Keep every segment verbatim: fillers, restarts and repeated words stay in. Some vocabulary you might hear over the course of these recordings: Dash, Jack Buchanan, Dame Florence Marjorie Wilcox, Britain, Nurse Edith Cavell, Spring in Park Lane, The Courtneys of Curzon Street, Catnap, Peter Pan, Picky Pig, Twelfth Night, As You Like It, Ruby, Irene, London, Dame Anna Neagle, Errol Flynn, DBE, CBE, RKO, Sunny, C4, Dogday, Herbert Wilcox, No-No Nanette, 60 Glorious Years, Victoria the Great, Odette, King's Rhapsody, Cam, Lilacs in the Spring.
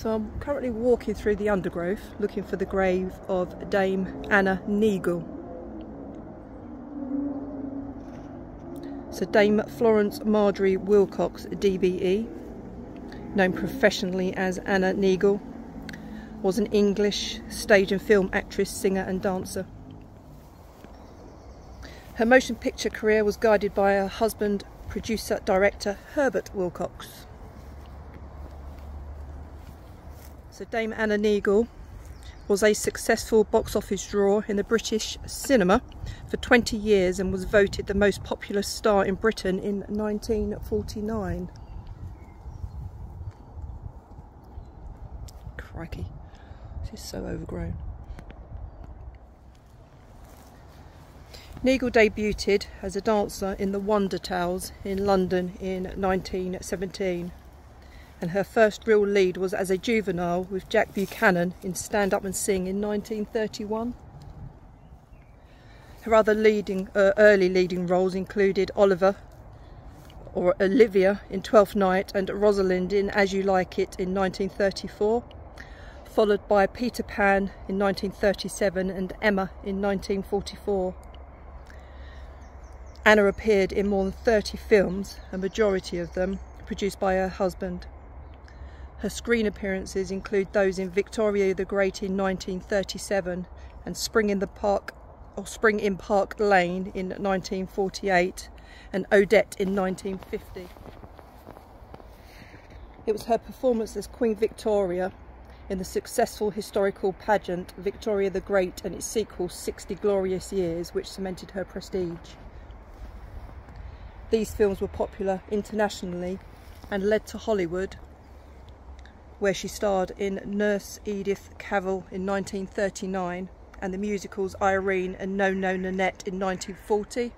So I'm currently walking through the undergrowth looking for the grave of Dame Anna Neagle. So Dame Florence Marjorie Wilcox, D B E, known professionally as Anna Neagle, was an English stage and film actress, singer and dancer. Her motion picture career was guided by her husband, producer, director Herbert Wilcox. So Dame Anna Neagle was a successful box office draw in the British cinema for twenty years and was voted the most popular star in Britain in nineteen forty-nine. Crikey, this is so overgrown. Neagle debuted as a dancer in the Wonder Towers in London in nineteen seventeen, and her first real lead was as a juvenile with Jack Buchanan in Stand Up and Sing in nineteen thirty-one. Her other leading, uh, early leading roles included Oliver or Olivia in Twelfth Night and Rosalind in As You Like It in nineteen thirty-four, followed by Peter Pan in nineteen thirty-seven and Emma in nineteen forty-four. Anna appeared in more than thirty films, a majority of them produced by her husband. Her screen appearances include those in Victoria the Great in nineteen thirty-seven and Spring in the Park or Spring in Park Lane in nineteen forty-eight and Odette in nineteen fifty. It was her performance as Queen Victoria in the successful historical pageant Victoria the Great and its sequel sixty glorious years which cemented her prestige. These films were popular internationally and led to Hollywood, where she starred in Nurse Edith Cavell in nineteen thirty-nine and the musicals Irene and No-No Nanette in nineteen forty,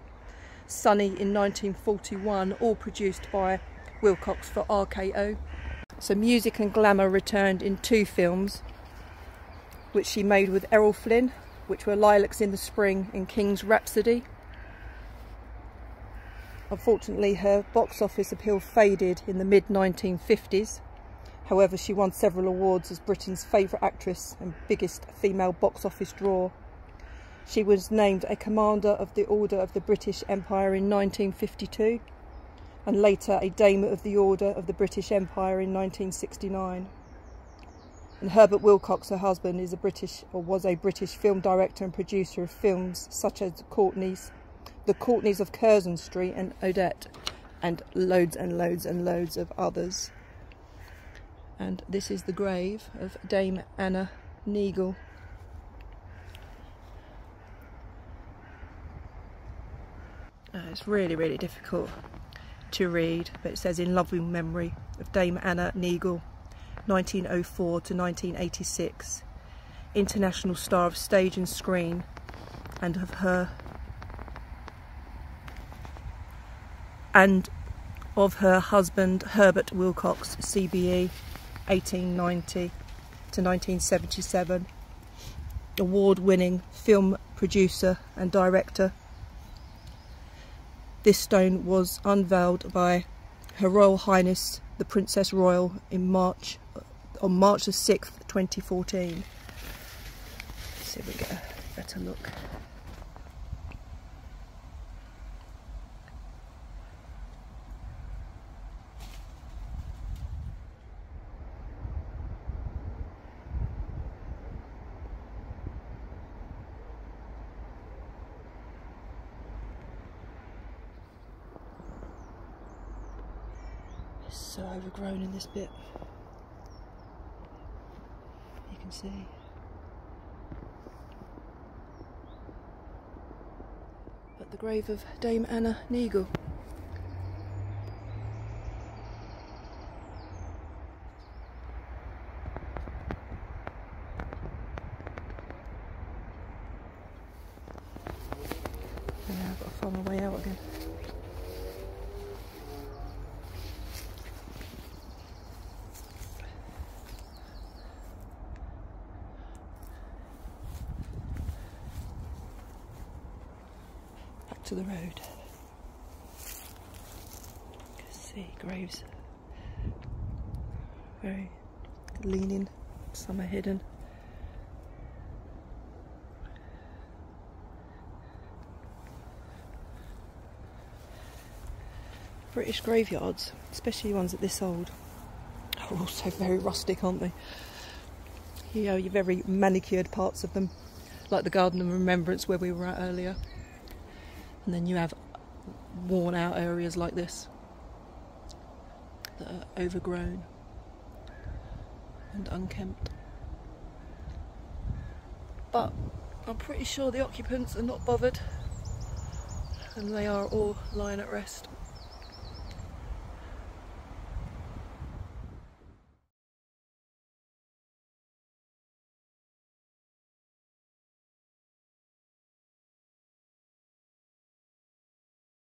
Sunny in nineteen forty-one, all produced by Wilcox for R K O. So music and glamour returned in two films, which she made with Errol Flynn, which were Lilacs in the Spring and King's Rhapsody. Unfortunately, her box office appeal faded in the mid nineteen fifties. However, she won several awards as Britain's favourite actress and biggest female box office draw. She was named a Commander of the Order of the British Empire in nineteen fifty-two and later a Dame of the Order of the British Empire in nineteen sixty-nine. And Herbert Wilcox, her husband, is a British or was a British film director and producer of films such as The Courtneys, The Courtneys of Curzon Street and Odette, and loads and loads and loads of others. And this is the grave of Dame Anna Neagle. Uh, it's really, really difficult to read, but it says in loving memory of Dame Anna Neagle, nineteen oh four to nineteen eighty-six, international star of stage and screen, and of her and of her husband Herbert Wilcox, C B E, eighteen ninety to nineteen seventy-seven, award-winning film producer and director. This stone was unveiled by Her Royal Highness the Princess Royal in March, on March the sixth, twenty fourteen. Let's see if we get a better look. So overgrown in this bit, you can see. But the grave of Dame Anna Neagle. And now I've got to find my way out again. To the road. You can see graves very leaning, some are hidden. British graveyards, especially ones at this old, are also very rustic, aren't they? You know, your very manicured parts of them, like the Garden of Remembrance where we were at earlier. And then you have worn out areas like this that are overgrown and unkempt. But I'm pretty sure the occupants are not bothered and they are all lying at rest.